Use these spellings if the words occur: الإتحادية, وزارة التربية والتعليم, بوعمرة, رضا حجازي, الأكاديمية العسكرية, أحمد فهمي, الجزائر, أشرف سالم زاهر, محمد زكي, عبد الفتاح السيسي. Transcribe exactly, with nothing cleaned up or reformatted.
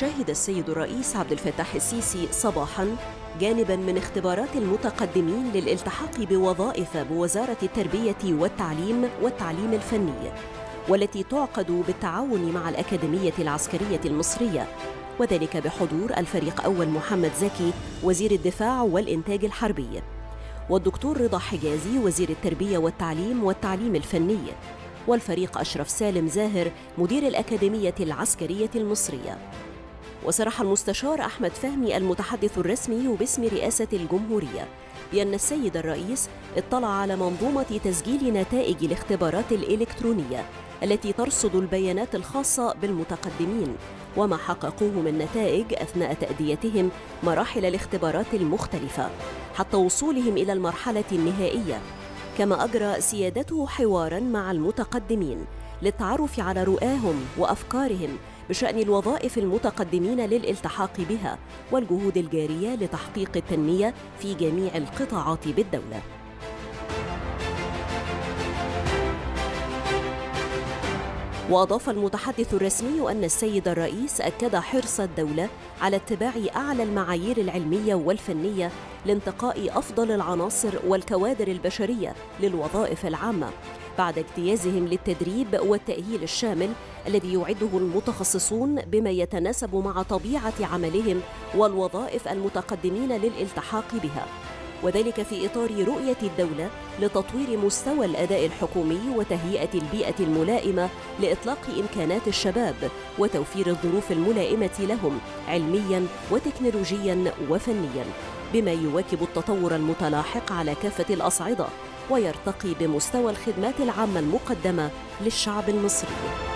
شهد السيد الرئيس عبد الفتاح السيسي صباحاً جانباً من اختبارات المتقدمين للالتحاق بوظائف بوزارة التربية والتعليم والتعليم الفني، والتي تعقد بالتعاون مع الأكاديمية العسكرية المصرية، وذلك بحضور الفريق أول محمد زكي وزير الدفاع والإنتاج الحربي، والدكتور رضا حجازي وزير التربية والتعليم والتعليم الفني، والفريق أشرف سالم زاهر مدير الأكاديمية العسكرية المصرية. وصرح المستشار أحمد فهمي المتحدث الرسمي باسم رئاسة الجمهورية بأن السيد الرئيس اطلع على منظومة تسجيل نتائج الاختبارات الإلكترونية التي ترصد البيانات الخاصة بالمتقدمين وما حققوه من نتائج أثناء تأديتهم مراحل الاختبارات المختلفة حتى وصولهم إلى المرحلة النهائية، كما أجرى سيادته حواراً مع المتقدمين للتعرف على رؤاهم وأفكارهم بشأن الوظائف المتقدمين للالتحاق بها والجهود الجارية لتحقيق التنمية في جميع القطاعات بالدولة. وأضاف المتحدث الرسمي أن السيد الرئيس أكد حرص الدولة على اتباع أعلى المعايير العلمية والفنية لانتقاء أفضل العناصر والكوادر البشرية للوظائف العامة بعد اجتيازهم للتدريب والتأهيل الشامل الذي يعده المتخصصون بما يتناسب مع طبيعة عملهم والوظائف المتقدمين للالتحاق بها، وذلك في إطار رؤية الدولة لتطوير مستوى الأداء الحكومي وتهيئة البيئة الملائمة لإطلاق إمكانات الشباب وتوفير الظروف الملائمة لهم علمياً وتكنولوجياً وفنياً، بما يواكب التطور المتلاحق على كافة الأصعدة ويرتقي بمستوى الخدمات العامة المقدمة للشعب المصري.